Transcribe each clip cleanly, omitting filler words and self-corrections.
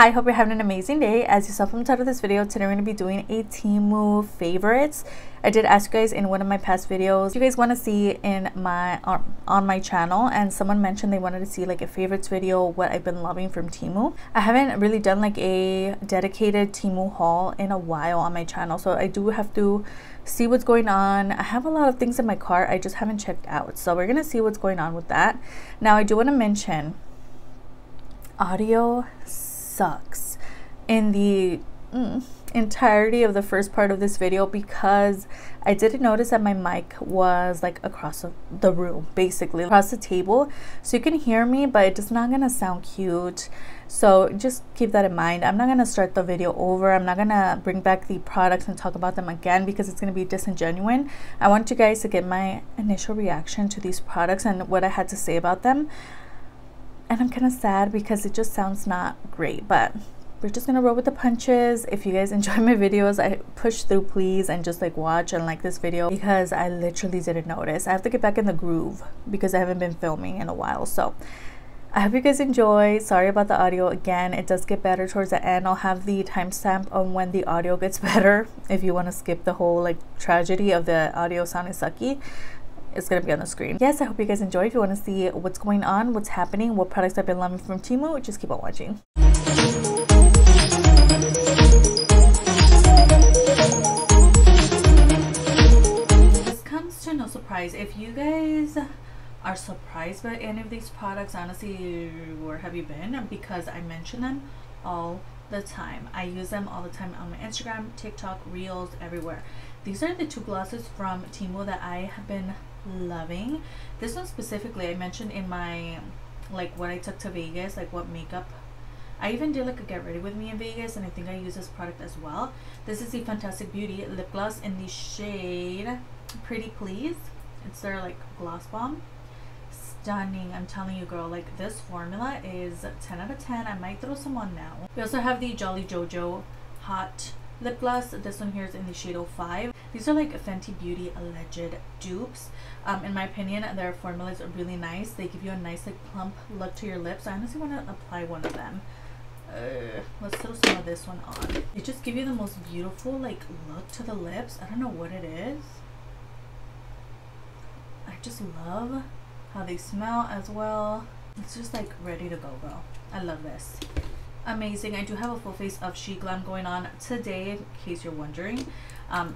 Hi, hope you're having an amazing day. As you saw from the title of this video, today we're going to be doing a Temu favorites. I did ask you guys in one of my past videos you guys want to see in my on my channel, and someone mentioned they wanted to see like a favorites video, what I've been loving from Temu. I haven't really done like a dedicated Temu haul in a while on my channel, so I do have to see what's going on. I have a lot of things in my cart I just haven't checked out, so we're gonna see what's going on with that. Now I do want to mention audio sucks in the entirety of the first part of this video because I didn't notice that my mic was like across the room, basically across the table, so you can hear me but it is not gonna sound cute, so just keep that in mind. I'm not gonna start the video over, I'm not gonna bring back the products and talk about them again because it's gonna be disingenuous. I want you guys to get my initial reaction to these products and what I had to say about them, and I'm kind of sad because it just sounds not great, but we're just gonna roll with the punches. If you guys enjoy my videos, I push through please, and just like watch and like this video because I literally didn't notice. I have to get back in the groove because I haven't been filming in a while, so I hope you guys enjoy. Sorry about the audio again, it does get better towards the end. I'll have the timestamp on when the audio gets better if you want to skip the whole like tragedy of the audio sounding sucky. It's gonna be on the screen. Yes, I hope you guys enjoy. If you want to see what's going on, what's happening, what products I've been loving from Temu, just keep on watching. No surprise if you guys are surprised by any of these products, honestly, where have you been? Because I mention them all the time. I use them all the time on my Instagram, TikTok, Reels, everywhere. These are the two glosses from Temu that I have been loving. This one specifically I mentioned in my like what I took to Vegas, like what makeup I even did like a get ready with me in Vegas, and I think I use this product as well. This is the Fantastic Beauty lip gloss in the shade Pretty Please. It's their like gloss bomb. Stunning, I'm telling you girl, like this formula is 10 out of 10. I might throw some on now. We also have the Jolly Jojo hot lip gloss. This one here is in the shade 05. These are like Fenty Beauty alleged dupes. In my opinion, their formulas are really nice. They give you a nice like plump look to your lips. I honestly want to apply one of them. Let's throw some of this one on. They just give you the most beautiful like look to the lips. I don't know what it is, I just love how they smell as well. It's just like ready to go, girl. I love this. Amazing. I do have a full face of Sheglam going on today, in case you're wondering.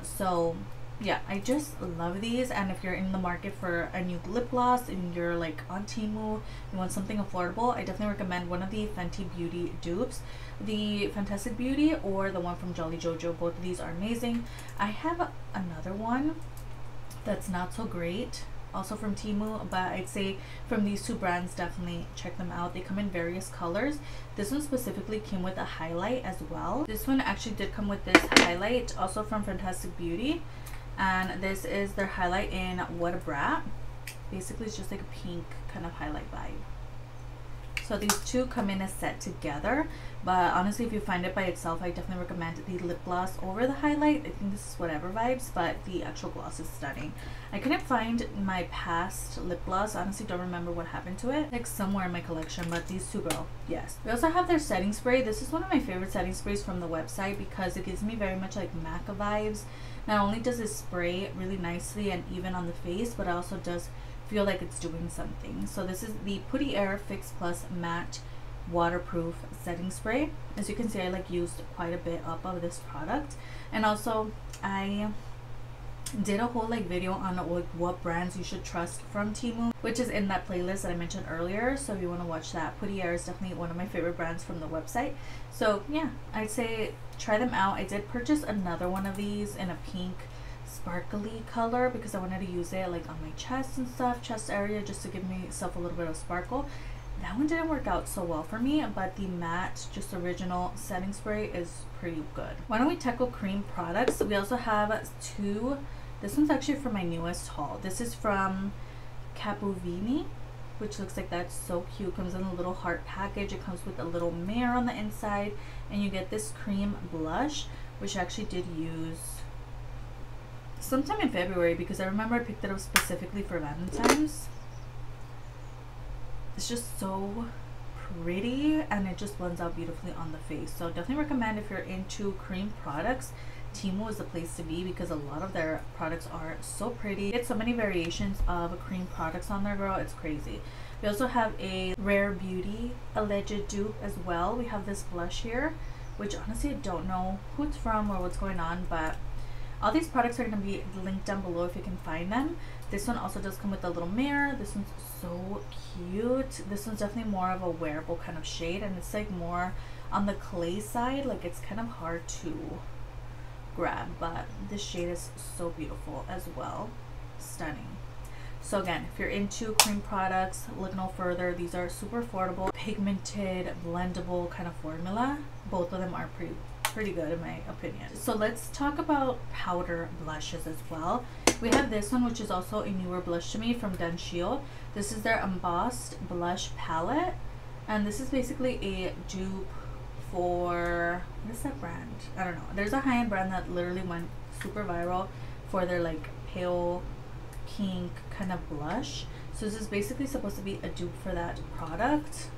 So yeah, I just love these, and if you're in the market for a new lip gloss and you're like on Temu, you want something affordable, I definitely recommend one of the Fenty Beauty dupes, the Fantastic Beauty or the one from Jolly Jojo. Both of these are amazing. I have another one that's not so great, also from Temu, but I'd say from these two brands, definitely check them out. They come in various colors. This one specifically came with a highlight as well. This one actually did come with this highlight, also from Fantastic Beauty, and this is their highlight in What a Brat. Basically it's just like a pink kind of highlight vibe. So these two come in a set together, but honestly if you find it by itself, I definitely recommend the lip gloss over the highlight. I think this is whatever vibes, but the actual gloss is stunning. I couldn't find my past lip gloss, honestly don't remember what happened to it, like somewhere in my collection, but these two, girl, yes. We also have their setting spray. This is one of my favorite setting sprays from the website because it gives me very much like MAC vibes. Not only does it spray really nicely and even on the face, but it also does feel like it's doing something. So this is the Pudaier Fix Plus Matte Waterproof Setting Spray. As you can see, I like used quite a bit up of this product, and also I did a whole like video on like what brands you should trust from Temu, which is in that playlist that I mentioned earlier, so if you want to watch that. Pudaier is definitely one of my favorite brands from the website, so yeah, I'd say try them out. I did purchase another one of these in a pink sparkly color because I wanted to use it like on my chest and stuff, chest area, just to give myself a little bit of sparkle. That one didn't work out so well for me, but the matte just original setting spray is pretty good. Why don't we tackle cream products? We also have two. This one's actually from my newest haul. This is from Capovini, which looks like that's so cute. Comes in a little heart package. It comes with a little mirror on the inside, and you get this cream blush, which I actually did use sometime in February because I remember I picked it up specifically for Valentine's. It's just so pretty and it just blends out beautifully on the face. So definitely recommend if you're into cream products, Temu is the place to be because a lot of their products are so pretty. It's so many variations of cream products on there, girl, it's crazy. We also have a Rare Beauty alleged dupe as well. We have this blush here, which honestly I don't know who it's from or what's going on, but all these products are going to be linked down below if you can find them. This one also does come with a little mirror. This one's so cute. This one's definitely more of a wearable kind of shade, and it's like more on the clay side, like it's kind of hard to grab, but this shade is so beautiful as well, stunning. So again, if you're into cream products, look no further. These are super affordable, pigmented, blendable kind of formula. Both of them are pretty good in my opinion. So let's talk about powder blushes as well. We have this one, which is also a newer blush to me from Danchel. This is their embossed blush palette, and this is basically a dupe for, what is that brand? I don't know. There's a high-end brand that literally went super viral for their like pale pink kind of blush. So this is basically supposed to be a dupe for that product.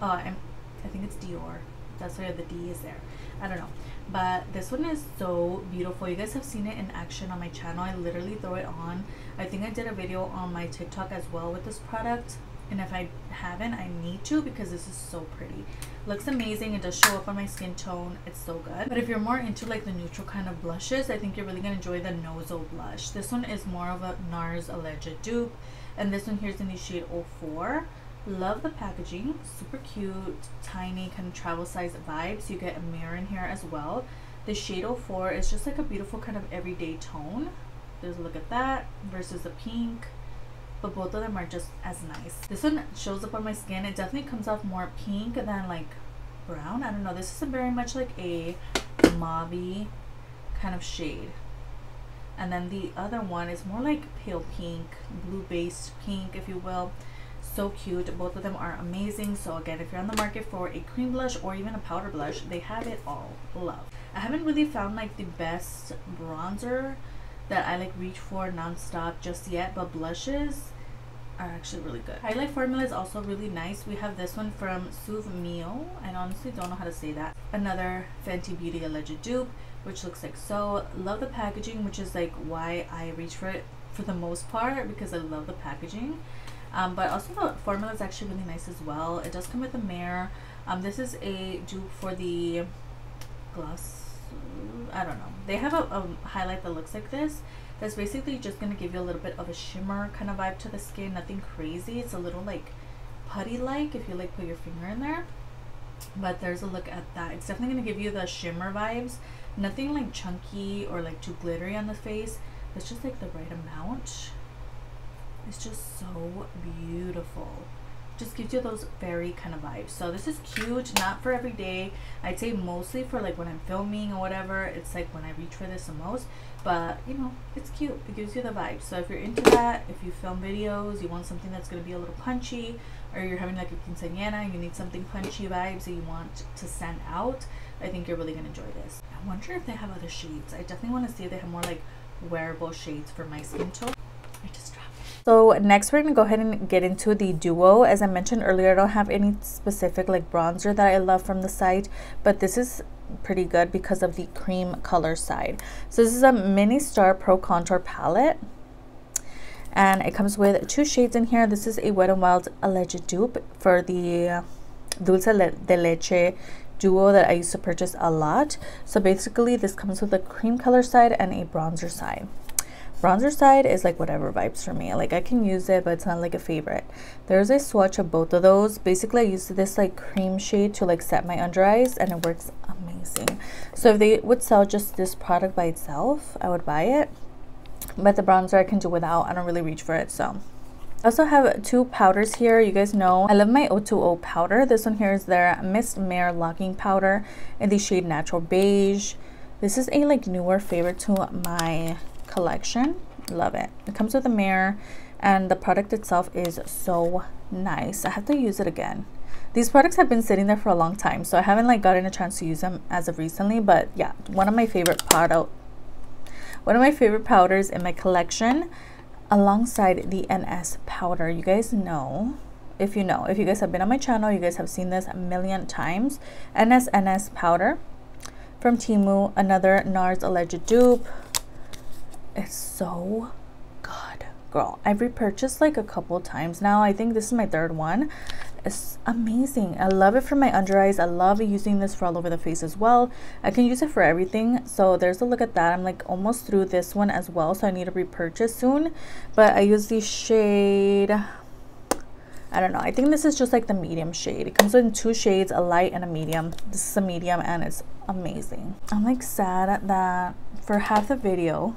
And I think it's Dior. That's where the D is there. I don't know. But this one is so beautiful. You guys have seen it in action on my channel. I literally throw it on. I think I did a video on my TikTok as well with this product. And if I haven't, I need to because this is so pretty. Looks amazing. It does show up on my skin tone. It's so good. But if you're more into like the neutral kind of blushes, I think you're really going to enjoy the Nozo blush. This one is more of a NARS alleged dupe. And this one here is in the shade 04. Love the packaging, super cute, tiny kind of travel size vibes. You get a mirror in here as well. The shade 04 is just like a beautiful kind of everyday tone. There's a look at that versus the pink, but both of them are just as nice. This one shows up on my skin. It definitely comes off more pink than like brown. I don't know, this is very much like a mauvey kind of shade. And then the other one is more like pale pink, blue based pink, if you will. So cute. Both of them are amazing. So again, if you're on the market for a cream blush or even a powder blush, they have it all. Love. I haven't really found like the best bronzer that I like reach for non-stop just yet, but blushes are actually really good. Highlight formula is also really nice. We have this one from Souve Mio. I honestly don't know how to say that. Another Fenty Beauty alleged dupe, which looks like so. Love the packaging, which is like why I reach for it for the most part, because I love the packaging. But also the formula is actually really nice as well. It does come with a mirror. This is a dupe for the gloss. I don't know. They have a highlight that looks like this. That's basically just going to give you a little bit of a shimmer kind of vibe to the skin. Nothing crazy. It's a little like putty-like if you like put your finger in there. But there's a look at that. It's definitely going to give you the shimmer vibes. Nothing like chunky or like too glittery on the face. It's just like the right amount. It's just so beautiful. Just gives you those fairy kind of vibes. So this is cute, not for every day. I'd say mostly for like when I'm filming or whatever. It's like when I reach for this the most, but you know, it's cute. It gives you the vibes. So if you're into that, if you film videos, you want something that's going to be a little punchy, or you're having like a quinceañera, you need something punchy vibes that you want to send out, I think you're really going to enjoy this. I wonder if they have other shades. I definitely want to see if they have more like wearable shades for my skin tone. So next we're going to go ahead and get into the Duo. As I mentioned earlier, I don't have any specific like bronzer that I love from the site, but this is pretty good because of the cream color side. So this is a Mini Star Pro Contour Palette, and it comes with two shades in here. This is a Wet n Wild alleged dupe for the Dulce de Leche Duo that I used to purchase a lot. So basically this comes with a cream color side and a bronzer side. Bronzer side is like whatever vibes for me. Like I can use it, but it's not like a favorite. There's a swatch of both of those. Basically I used this like cream shade to like set my under eyes, and it works amazing. So if they would sell just this product by itself, I would buy it, but the bronzer I can do without. I don't really reach for it. So I also have two powders here. You guys know I love my O2O powder. This one here is their Mist Mare Locking Powder in the shade Natural Beige. This is a like newer favorite to my collection. Love it. It comes with a mirror, and the product itself is so nice. I have to use it again. These products have been sitting there for a long time, so I haven't like gotten a chance to use them as of recently, but yeah, one of my favorite powders in my collection alongside the NS powder. You guys know if you know, if you guys have been on my channel, you guys have seen this a million times. NS powder from Temu, another NARS alleged dupe. It's so good, girl. I've repurchased like a couple times now. I think this is my third one. It's amazing. I love it for my under eyes. I love using this for all over the face as well. I can use it for everything. So there's a look at that. I'm like almost through this one as well, so I need to repurchase soon. But I use the shade, I don't know, I think this is just like the medium shade. It comes in two shades, a light and a medium. This is a medium and it's amazing. I'm like sad that for half the video,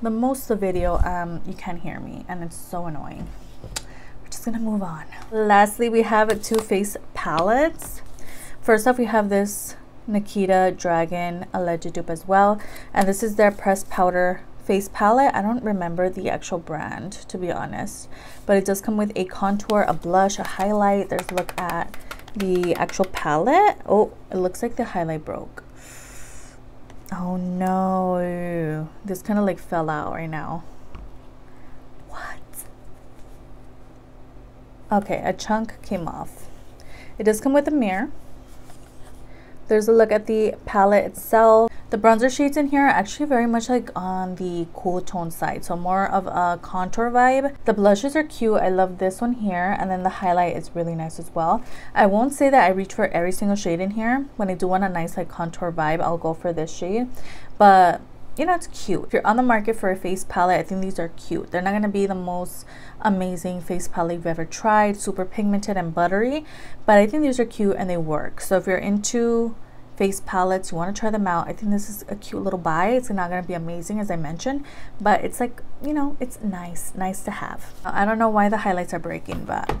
the most of the video, you can't hear me, and it's so annoying. We're just gonna move on. Lastly, we have two face palettes. First off, we have this Nikita Dragun alleged dupe as well, and this is their pressed powder face palette. I don't remember the actual brand, to be honest, but it does come with a contour, a blush, a highlight. There's a look at the actual palette. Oh, it looks like the highlight broke. Oh no, this kind of like fell out right now. What? Okay, a chunk came off. It does come with a mirror. There's a look at the palette itself. The bronzer shades in here are actually very much like on the cool tone side, so more of a contour vibe. The blushes are cute. I love this one here, and then the highlight is really nice as well. I won't say that I reach for every single shade in here. When I do want a nice like contour vibe, I'll go for this shade, but you know, it's cute. If you're on the market for a face palette, I think these are cute. They're not going to be the most amazing face palette you've ever tried, super pigmented and buttery, but I think these are cute and they work. So if you're into face palettes, you want to try them out, I think this is a cute little buy. It's not going to be amazing, as I mentioned, but it's like, you know, it's nice to have. I don't know why the highlights are breaking, but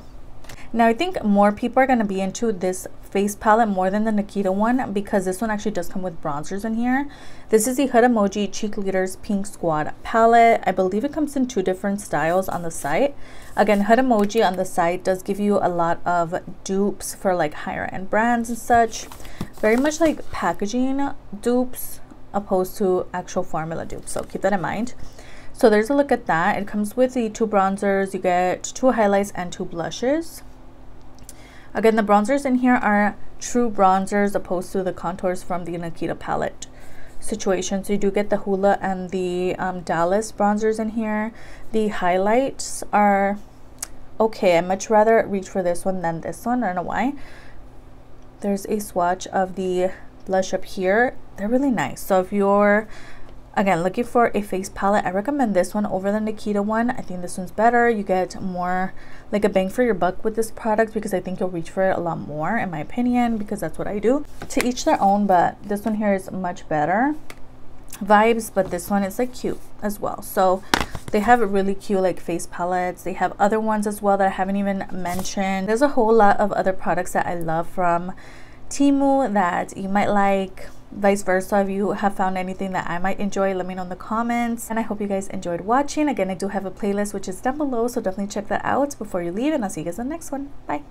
now I think more people are going to be into this face palette more than the Nikita one, because this one actually does come with bronzers in here. This is the HudaMoji Cheek Leaders Pink Squad palette. I believe it comes in two different styles on the site. Again, HudaMoji on the site does give you a lot of dupes for like higher end brands and such, very much like packaging dupes opposed to actual formula dupes, so keep that in mind. So there's a look at that. It comes with the two bronzers, you get two highlights and two blushes. Again, the bronzers in here are true bronzers opposed to the contours from the Nikita palette situation, so you do get the Hula and the Dallas bronzers in here. The highlights are okay. I much rather reach for this one than this one. I don't know why. There's a swatch of the blush up here. They're really nice. So if you're, again, looking for a face palette, I recommend this one over the Nikita one. I think this one's better. You get more like a bang for your buck with this product, because I think you'll reach for it a lot more, in my opinion, because that's what I do. To each their own, but this one here is much better vibes, but this one is like cute as well. So they have really cute like face palettes. They have other ones as well that I haven't even mentioned. There's a whole lot of other products that I love from Temu that you might like, vice versa. If you have found anything that I might enjoy, let me know in the comments, and I hope you guys enjoyed watching. Again, I do have a playlist which is down below, so definitely check that out before you leave, and I'll see you guys in the next one. Bye.